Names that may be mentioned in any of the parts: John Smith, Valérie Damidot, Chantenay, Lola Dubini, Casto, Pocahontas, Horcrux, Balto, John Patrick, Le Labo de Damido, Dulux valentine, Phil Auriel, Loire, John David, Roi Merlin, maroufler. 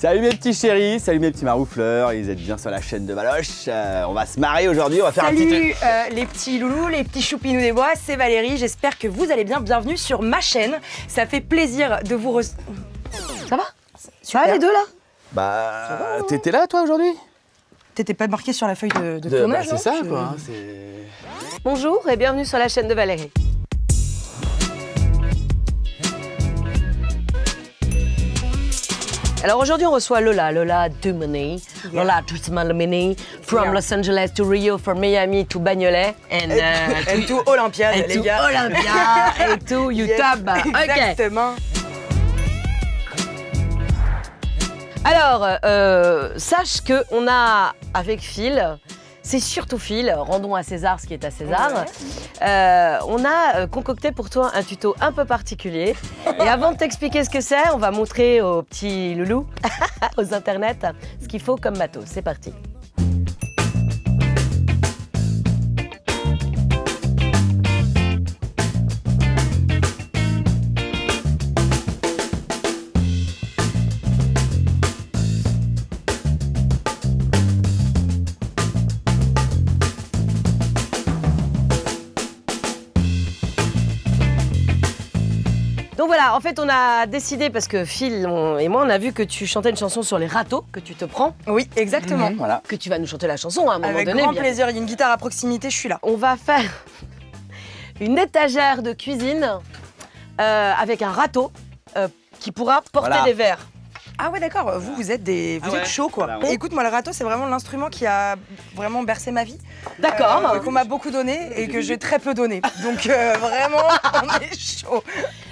Salut mes petits chéris, salut mes petits maroufleurs, ils êtes bien sur la chaîne de Valoche. On va se marrer aujourd'hui, on va faire un petit... Salut les petits loulous, les petits choupinous des bois, c'est Valérie, j'espère que vous allez bien, bienvenue sur ma chaîne. Ça fait plaisir de vous Ça va? Super. Ça va les deux là? Bah... T'étais là toi aujourd'hui? T'étais pas marqué sur la feuille de tournage? Bah, c'est ça quoi, Bonjour et bienvenue sur la chaîne de Valérie. Alors aujourd'hui, on reçoit Lola Dubini, yeah. Lola Dubini, from yeah. Los Angeles to Rio, from Miami to Bagnolet, and to Olympia, les to gars. Olympia, et to YouTube. Yes, exactement. Okay. Alors, sache qu'on a, avec Phil, c'est surtout Phil, rendons à César ce qui est à César, ouais. On a concocté pour toi un tuto un peu particulier. Et avant de t'expliquer ce que c'est, on va montrer aux petits loulous, aux internets, ce qu'il faut comme matos. C'est parti. Donc voilà, en fait, on a décidé, parce que Phil et moi, on a vu que tu chantais une chanson sur les râteaux que tu te prends. Oui, exactement. Voilà. Que tu vas nous chanter la chanson à un moment donné. Avec grand plaisir, il y a une guitare à proximité, je suis là. On va faire une étagère de cuisine avec un râteau qui pourra porter des verres. Ah ouais, d'accord, vous êtes chauds, quoi. Voilà, ouais. Écoute, moi, le râteau, c'est vraiment l'instrument qui a vraiment bercé ma vie. D'accord. Qu'on m'a beaucoup donné et que j'ai très peu donné. Donc vraiment, on est chaud.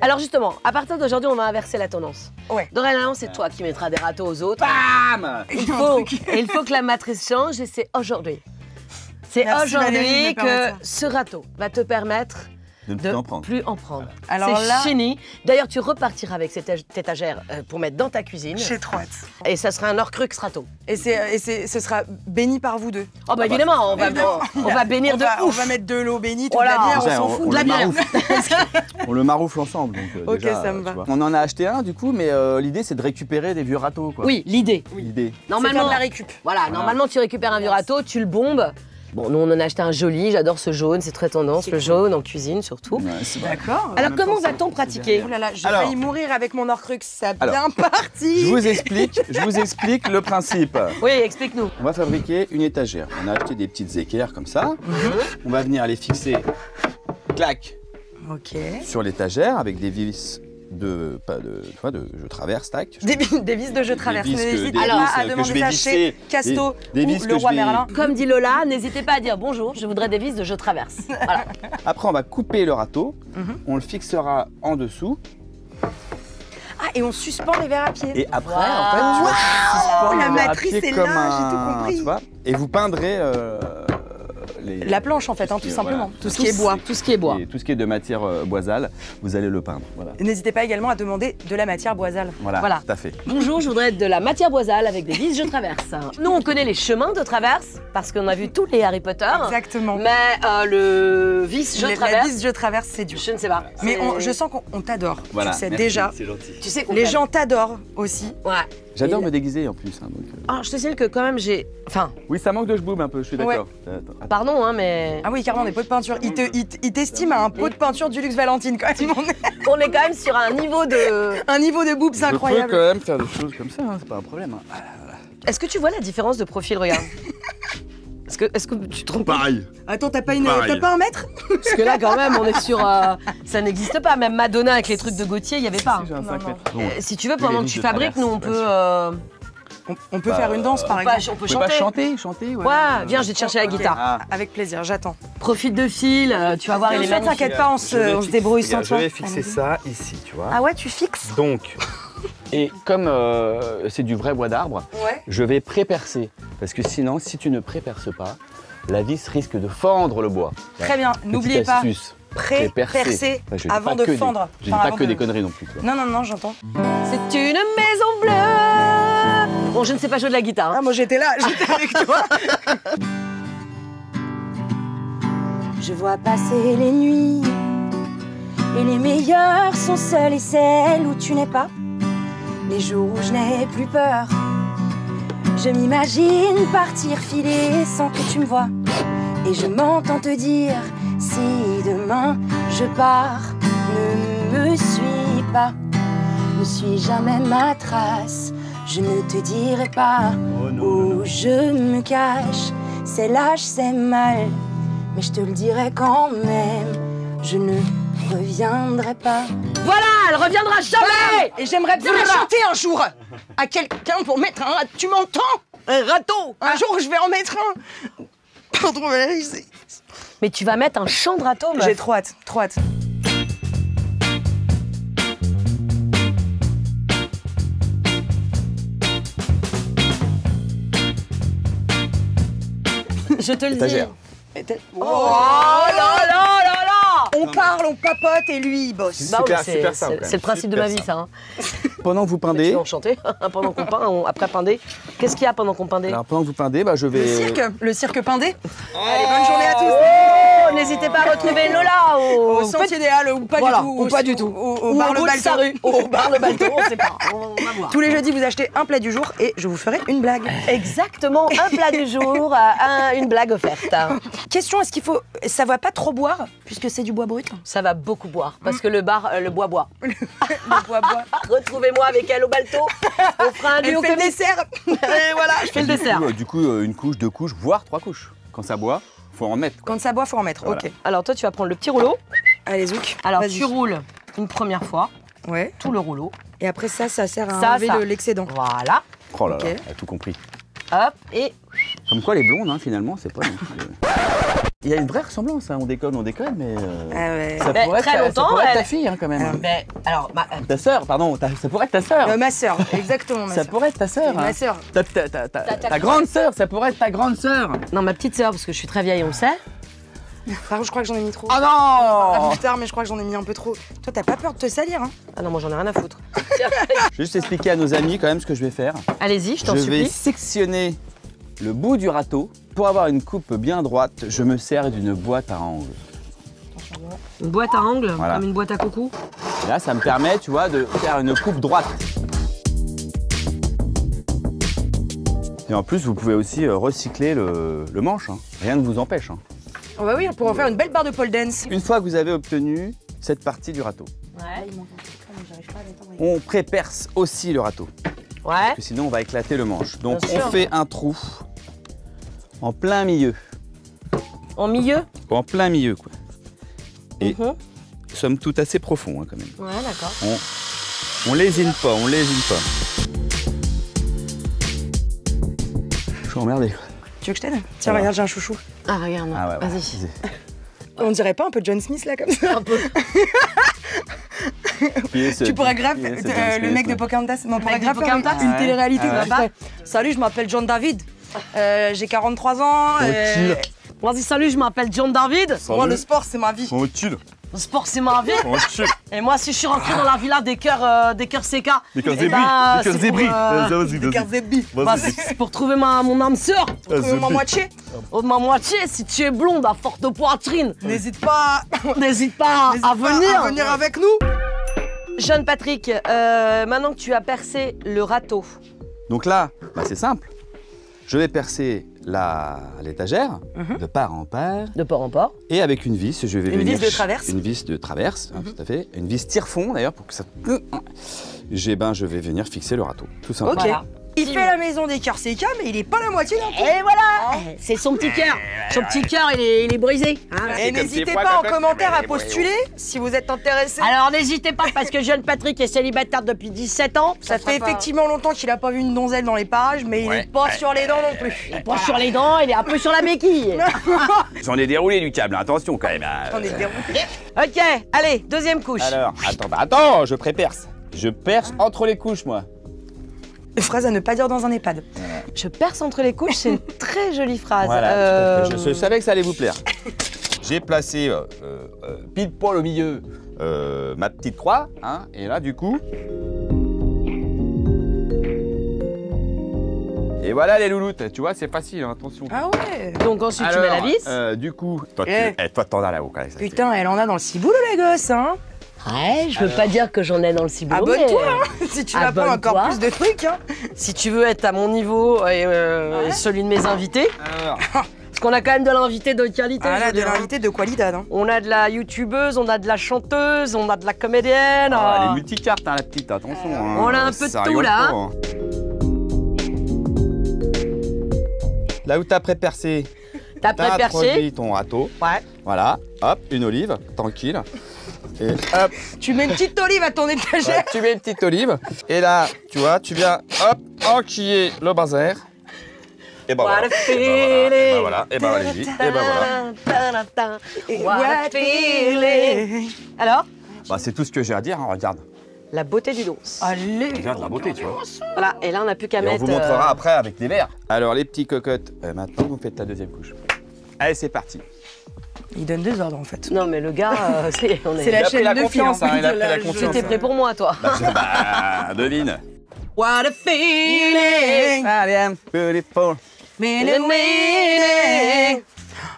Alors justement, à partir d'aujourd'hui, on va inverser la tendance. Ouais. Dorénavant, c'est toi qui mettras des râteaux aux autres. Bam! Il faut que la matrice change et c'est aujourd'hui. C'est aujourd'hui que ce râteau va te permettre de ne plus en prendre. Voilà. C'est fini. D'ailleurs, tu repartiras avec cette étagère pour mettre dans ta cuisine. J'ai trop hâte. Et ça sera un Horcrux râteau. Et ce sera béni par vous deux. Oh bah évidemment, on va bénir de ouf. On va mettre de l'eau bénite, de la bière, on s'en fout de la bière. On le maroufle ensemble. Donc, ok, déjà, ça me va. On en a acheté un du coup, mais l'idée c'est de récupérer des vieux râteaux. Quoi. Oui, l'idée. Normalement, la récup. Voilà, normalement tu récupères un vieux râteau, tu le bombes. Bon, nous, on en a acheté un joli, j'adore ce jaune, c'est très tendance, le jaune en cuisine surtout. Ouais, d'accord. Alors, comment va-t-on pratiquer? Oh là là, j'ai failli mourir avec mon Horcrux, ça a bien parti. Je vous explique le principe. Oui, explique-nous. On va fabriquer une étagère. On a acheté des petites équerres comme ça. On va venir les fixer, clac, sur l'étagère avec des vis je traverse, tac. Des vis de je traverse. N'hésitez pas à demander ça chez Casto ou le Roi Merlin. Comme dit Lola, n'hésitez pas à dire bonjour, je voudrais des vis de je traverse. Voilà. Après, on va couper le râteau, on le fixera en dessous. Ah, et on suspend les verres à pied. Et après, en fait, tu vois, la matrice est là, j'ai tout compris. Tu vois, et vous peindrez. La planche en fait, tout simplement. Tout ce qui est bois. Tout ce qui est bois. Tout ce qui est de matière boisale, vous allez le peindre. Voilà. N'hésitez pas également à demander de la matière boisale. Voilà, tout à fait. Bonjour, je voudrais de la matière boisale avec des vis, je traverse. Nous, on connaît les chemins de traverse parce qu'on a vu tous les Harry Potter. Exactement. Mais le vis, je traverse. La vis, je traverse, c'est dur. Je ne sais pas. Mais je sens qu'on t'adore. Voilà. Tu sais déjà. C'est gentil. Tu sais, les gens t'adorent aussi. Ouais. J'adore me déguiser en plus. Je te signale que quand même j'ai. Enfin. Oui, ça manque de jboub un peu, je suis d'accord. Pardon, hein, mais. Ah oui, carrément, des pots de peinture. Il t'estime à un pot de peinture Dulux Valentine quand même. On est quand même sur un niveau de. Un niveau de boobs incroyable. On peut quand même faire des choses comme ça, hein, c'est pas un problème. Hein. Est-ce que tu vois la différence de profil, regarde? Est-ce que tu te trompes? Pareil. Attends, t'as pas un mètre? Parce que là, quand même, on est sur... ça n'existe pas. Même Madonna avec les trucs de Gauthier, il n'y avait pas. Si, un 5 mètres. Si tu veux, pendant que tu fabriques, nous, on peut... On peut faire une danse, par exemple. On peut chanter. Chanter, ouais. Ouais, viens, je vais te chercher la guitare. Avec plaisir, j'attends. Profite de Phil, tu vas voir, il est magnifique. Ne t'inquiète pas, on se débrouille sans toi. Je vais fixer ça ici, tu vois. Ah ouais, tu fixes? Donc... Et comme c'est du vrai bois d'arbre, je vais pré-percer. Parce que sinon, si tu ne pré-perces pas, la vis risque de fendre le bois. Très bien, n'oubliez pas, pré-percer avant de fendre. Je ne dis pas que des conneries non plus. Non, j'entends. C'est une maison bleue. Bon, je ne sais pas jouer de la guitare. Hein. Ah, moi, j'étais là, j'étais avec toi. Je vois passer les nuits. Et les meilleures sont celles et celles où tu n'es pas. les jours où je n'ai plus peur. Je m'imagine partir filer sans que tu me vois. Et je m'entends te dire, si demain je pars, ne me suis pas, ne suis jamais ma trace. Je ne te dirai pas où je me cache. C'est lâche, c'est mal, mais je te le dirai quand même. Je ne reviendrai pas. Voilà, elle reviendra jamais. Et j'aimerais bien la chanter un jour à quelqu'un pour mettre un... Tu m'entends? Un râteau. Un jour, je vais en mettre un. Pardon, Valérie, mais tu vas mettre un chant de râteau, meuf. J'ai trop hâte, trop hâte. Je te le dis. Oh là là là là! On parle, on papote et lui, il bosse. C'est super simple. C'est le principe de ma vie, ça. Pendant que vous peindez... Je vais en chanter. Pendant qu'on peint, après peindez. Qu'est-ce qu'il y a pendant qu'on peindait? Alors, pendant que vous peindez, je vais... Le cirque peindé. Allez, bonne journée à tous. N'hésitez pas à retrouver Lola au Sentier des Halles, ou pas du tout. Ou pas du tout. Au bar le Balto. Au bar le Balto, on sait pas. On va voir. Tous les jeudis, vous achetez un plat du jour et je vous ferai une blague. Exactement, un plat du jour, une blague offerte. Question, est-ce qu'il faut... Ça va pas trop boire, puisque c'est du bois brut? Ça va beaucoup boire, parce que le bar, le bois boit. Le bois boit. Retrouvez-moi avec elle au Balto. On fera un duo comme dessert. Et voilà, je fais le dessert. Du coup, une couche, deux couches, voire trois couches. Quand ça boit, faut en mettre. Quand ça boit, faut en mettre, voilà. Ok. Alors toi, tu vas prendre le petit rouleau. Allez, Zouk. Alors tu roules une première fois, ouais, tout le rouleau. Et après ça, ça sert à enlever l'excédent. Voilà. Oh là là, elle a tout compris. Hop, et... Comme quoi, les blondes, hein, finalement, c'est pas... Il y a une vraie ressemblance, hein. on déconne, mais ça pourrait être ta fille, hein, quand même. Ta sœur, pardon, ça pourrait être ta sœur. Ma sœur, exactement. Ma soeur. Ça pourrait être ta sœur. Ma sœur. Ta grande sœur, ça pourrait être ta grande sœur. Non, ma petite sœur, parce que je suis très vieille, on le sait. Enfin, je crois que j'en ai mis trop. Oh non, plus tard, mais je crois que j'en ai mis un peu trop. Toi, t'as pas peur de te salir, hein? Ah non, moi j'en ai rien à foutre. Je vais juste expliquer à nos amis quand même ce que je vais faire. Allez-y, je t'en supplie. Je vais sectionner le bout du râteau. Pour avoir une coupe bien droite, je me sers d'une boîte à angles. Une boîte à angles, voilà. Comme une boîte à coucou. Là, ça me permet, tu vois, de faire une coupe droite. Et en plus, vous pouvez aussi recycler le manche, hein. Rien ne vous empêche, hein. Oh bah oui, pour en faire une belle barre de pole dance. Une fois que vous avez obtenu cette partie du râteau, ouais, on pré-perce aussi le râteau. Ouais. Parce que sinon, on va éclater le manche. Donc, on fait un trou en plein milieu. En milieu? En plein milieu, quoi. Et somme toute assez profond, hein, quand même. Ouais, d'accord. On lésine pas, on lésine pas. Je suis emmerdé. Tu veux que je t'aide? Tiens, regarde, j'ai un chouchou. Ah, regarde, ouais, vas-y. On dirait pas un peu John Smith, là, comme ça? Un peu. Tu pourrais grave, le mec de Pocahontas, une télé-réalité. Salut, je m'appelle John David. J'ai 43 ans. Vas-y, salut, je m'appelle John David. Salut. Moi, le sport, c'est ma vie. Le sport, c'est ma vie. Et moi, si je suis rentré dans la villa des cœurs CK, des cœurs zébris, c'est pour trouver mon âme sœur, pour trouver ma moitié. Si tu es blonde à forte poitrine, n'hésite pas à venir avec nous. John Patrick, maintenant que tu as percé le râteau. Donc là, c'est simple. Je vais percer l'étagère de part en part. De part en part. Et avec une vis, je vais vis de traverse. Une vis de traverse, tout à fait. Une vis tire-fond d'ailleurs pour que ça. Je vais venir fixer le râteau, tout simplement. Okay. Voilà. Il fait la maison des cœurs CK, mais il est pas la moitié d'un coup. Et voilà, c'est son petit cœur. Son petit cœur, il est brisé. Et n'hésitez pas en commentaire à postuler si vous êtes intéressé. Alors n'hésitez pas, parce que John Patrick est célibataire depuis 17 ans. Ça fait effectivement longtemps qu'il a pas vu une donzelle dans les parages, mais il est pas sur les dents non plus. Il est pas sur les dents, il est un peu sur la béquille. J'en ai déroulé du câble, attention quand même. J'en ai déroulé. Ok, allez, deuxième couche. Alors, attends, je pré-perce. Je perce entre les couches, moi. Phrase à ne pas dire dans un EHPAD. Je perce entre les couches, c'est une très jolie phrase. Voilà, je savais que ça allait vous plaire. J'ai placé pile poil au milieu ma petite croix, hein, et là du coup... Et voilà les louloutes, tu vois, c'est facile, hein, attention. Ah ouais. Donc ensuite tu mets la vis. Du coup, toi t'en as là-haut. Putain, elle en a dans le ciboulot la gosse, hein. Ouais, je veux pas dire que j'en ai dans le ciblon. Abonne-toi, mais... hein, si tu n'as pas encore plus de trucs. Hein. Si tu veux être à mon niveau et celui de mes invités. Alors. Parce qu'on a quand même de l'invité de qualité. Ah, on a de l'invité de qualité. Hein. On a de la youtubeuse, on a de la chanteuse, on a de la comédienne. Ah, elle est multicarte, hein, la petite, attention. Hein, on a un peu de tout là. Hein. Là où t'as pré-percé. T'as produit ton râteau. Ouais. Voilà, hop, une olive, tranquille. Et hop. Tu mets une petite olive à ton étagère. Ouais, tu mets une petite olive. Et là, tu vois, tu viens, hop, enquiller le bazar. Et ben voilà. Et ben voilà. Et ben voilà. Et ben voilà. Alors ? Bah, c'est tout ce que j'ai à dire, hein, regarde. La beauté du danse. Allez. Regarde la beauté, tu vois. Voilà, et là, on n'a plus qu'à mettre... on vous montrera après avec des verres. Alors, les petits cocottes, maintenant, vous faites la deuxième couche. Allez, c'est parti. Il donne des ordres en fait. Non mais le gars, c'est la chaîne de confiance. C'était prêt pour moi, toi. Bah, devine. What a feeling. Beautiful.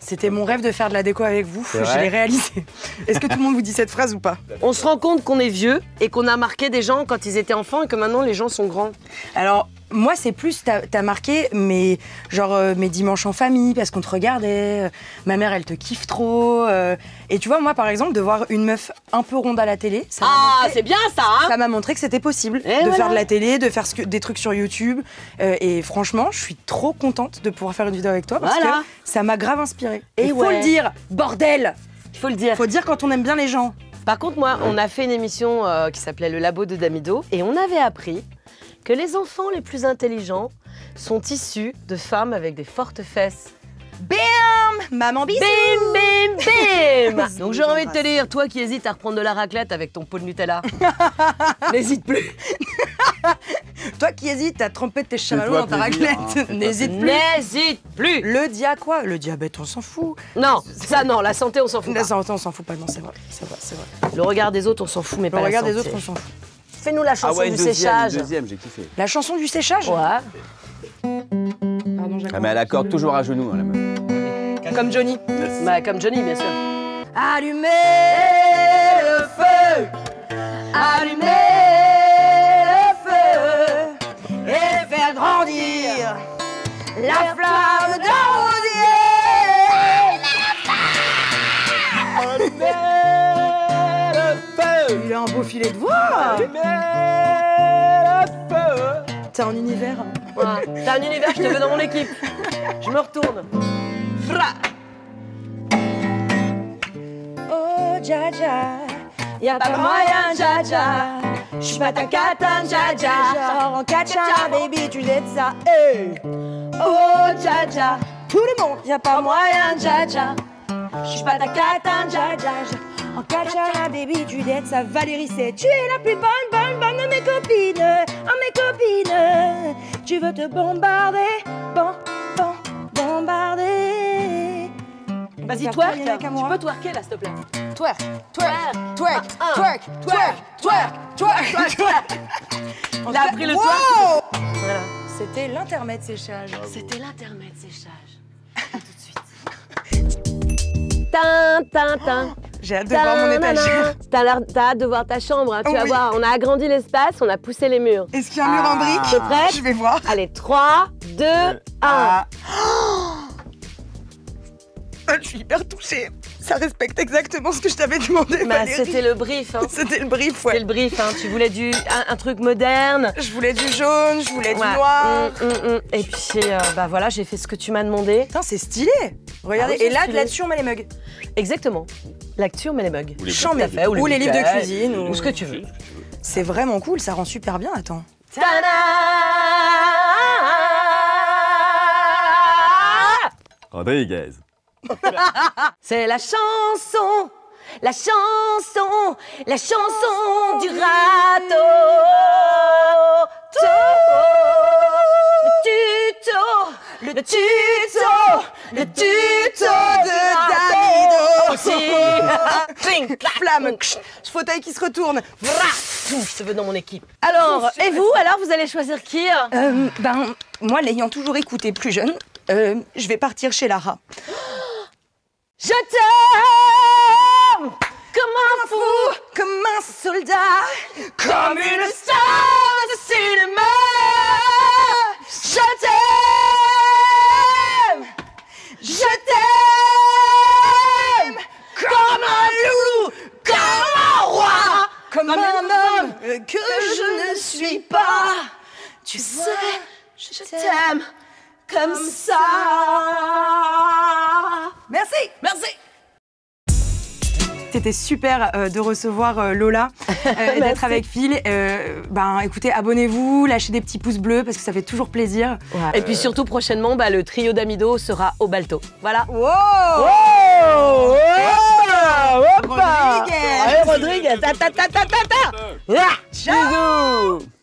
C'était mon rêve de faire de la déco avec vous. Je l'ai réalisé. Est-ce que tout le monde vous dit cette phrase ou pas? On se rend compte qu'on est vieux et qu'on a marqué des gens quand ils étaient enfants et que maintenant les gens sont grands. Alors. Moi, c'est plus, t'as marqué mes dimanches en famille, parce qu'on te regardait, ma mère, elle te kiffe trop. Et tu vois, moi, par exemple, de voir une meuf un peu ronde à la télé, ça c'est bien ça, hein. Ça m'a montré que c'était possible de faire de la télé, de faire des trucs sur YouTube. Et franchement, je suis trop contente de pouvoir faire une vidéo avec toi, parce que ça m'a grave inspirée. Et il faut le dire, bordel. Il faut le dire. Il faut dire quand on aime bien les gens. Par contre, moi, on a fait une émission qui s'appelait Le Labo de Damido, et on avait appris que les enfants les plus intelligents sont issus de femmes avec des fortes fesses. Bim! Maman bisous! Bim, bim, bim! Donc j'ai envie de te dire, toi qui hésites à reprendre de la raclette avec ton pot de Nutella, n'hésite plus! Toi qui hésites à tremper tes chamallows dans ta raclette, n'hésite plus! N'hésite plus! Le dia quoi? Le diabète, on s'en fout! Non, ça non, la santé, on s'en fout pas. La santé, on s'en fout pas, non, c'est vrai, c'est vrai, c'est vrai. Le regard des autres, on s'en fout, mais pas la santé. Le regard des autres, on s'en fout. Fais-nous la chanson du séchage. Deuxième, j'ai kiffé. La chanson du séchage? Ouais. Pardon, mais elle accorde toujours à genoux, hein, la meuf. Comme Johnny. Yes. Bah, comme Johnny, bien sûr. Allumez le feu. Allumez le feu. Et faire grandir la flamme d'Odier. Allumez. Il a un beau filet de voix. T'as un univers. Ah, t'as un univers, je te veux dans mon équipe. Je me retourne. Fra. Oh, dja dja. Y'a pas moyen, dja dja. J'suis pas ta catin, dja dja. Genre en catin, baby, tu l'es de ça. Hey. Oh, dja dja. Tout le monde. Y'a pas moyen, dja dja. J'suis pas ta catin, dja dja. En Kachara, baby, tu l'aides, ça Valérie, c'est tu es la plus bonne de mes copines, Tu veux te bombarder, bombarder. Vas-y, twerk, tu peux twerker là, s'il te plaît. Twerk, twerk. On a pris le twerk. Voilà, c'était l'intermède séchage. À tout de suite. J'ai hâte de voir mon étagère. T'as hâte de voir ta chambre, hein. Tu vas voir, on a agrandi l'espace, on a poussé les murs. Est-ce qu'il y a un mur en briques? T'es prête? Je vais voir. Allez, 3, 2, 1. Je suis hyper touchée. Ça respecte exactement ce que je t'avais demandé, Valérie. C'était le brief, hein. C'était le brief, ouais. C'était le brief, hein. Tu voulais un truc moderne. Je voulais du jaune, je voulais du noir. Et puis, bah voilà, j'ai fait ce que tu m'as demandé. Putain, c'est stylé. Regardez, et là, là-dessus, on met les mugs. Exactement. L'actu, on met les mugs. Ou les livres de cuisine. Ou ce que tu veux. C'est vraiment cool, ça rend super bien, attends. Rodriguez. C'est la chanson du râteau. Le tuto de Damido. Flamme, fauteuil qui se retourne. Je te veux dans mon équipe. Alors, et vous, alors, vous allez choisir qui? Ben, moi, l'ayant toujours écouté plus jeune, je vais partir chez Lara. Je t'aime comme un fou, comme un soldat, comme une star de cinéma. Je t'aime, je t'aime, comme un loup, comme un roi, comme un homme que je ne suis pas. Tu sais, je t'aime comme ça. Merci, merci. C'était super de recevoir Lola, d'être avec Phil. Ben, écoutez, abonnez-vous, lâchez des petits pouces bleus parce que ça fait toujours plaisir. Ouais, et puis surtout, prochainement, bah, le trio Damido sera au Balto. Voilà. Wow, wow, wow, wow, Rodriguez, Rodriguez, ta ta ta ta ta ta. Bisous.